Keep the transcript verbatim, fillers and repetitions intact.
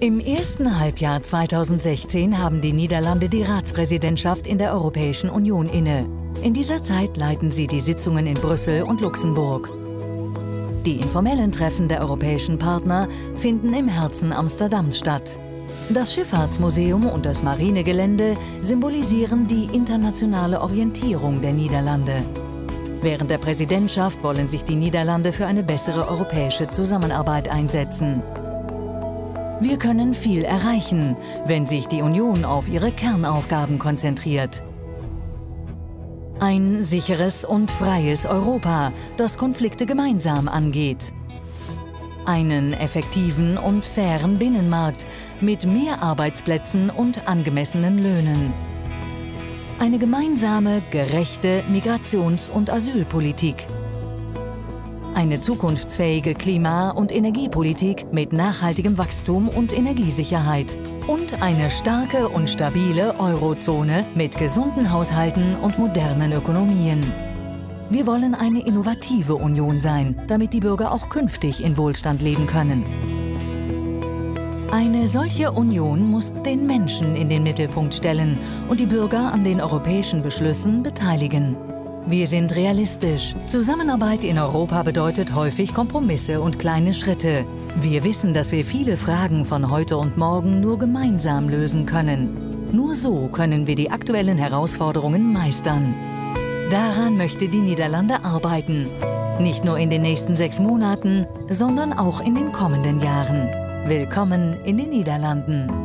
Im ersten Halbjahr zweitausendsechzehn haben die Niederlande die Ratspräsidentschaft in der Europäischen Union inne. In dieser Zeit leiten sie die Sitzungen in Brüssel und Luxemburg. Die informellen Treffen der europäischen Partner finden im Herzen Amsterdams statt. Das Schifffahrtsmuseum und das Marinegelände symbolisieren die internationale Orientierung der Niederlande. Während der Präsidentschaft wollen sich die Niederlande für eine bessere europäische Zusammenarbeit einsetzen. Wir können viel erreichen, wenn sich die Union auf ihre Kernaufgaben konzentriert. Ein sicheres und freies Europa, das Konflikte gemeinsam angeht. Einen effektiven und fairen Binnenmarkt mit mehr Arbeitsplätzen und angemessenen Löhnen. Eine gemeinsame, gerechte Migrations- und Asylpolitik. Eine zukunftsfähige Klima- und Energiepolitik mit nachhaltigem Wachstum und Energiesicherheit. Und eine starke und stabile Eurozone mit gesunden Haushalten und modernen Ökonomien. Wir wollen eine innovative Union sein, damit die Bürger auch künftig in Wohlstand leben können. Eine solche Union muss den Menschen in den Mittelpunkt stellen und die Bürger an den europäischen Beschlüssen beteiligen. Wir sind realistisch. Zusammenarbeit in Europa bedeutet häufig Kompromisse und kleine Schritte. Wir wissen, dass wir viele Fragen von heute und morgen nur gemeinsam lösen können. Nur so können wir die aktuellen Herausforderungen meistern. Daran möchte die Niederlande arbeiten. Nicht nur in den nächsten sechs Monaten, sondern auch in den kommenden Jahren. Willkommen in den Niederlanden.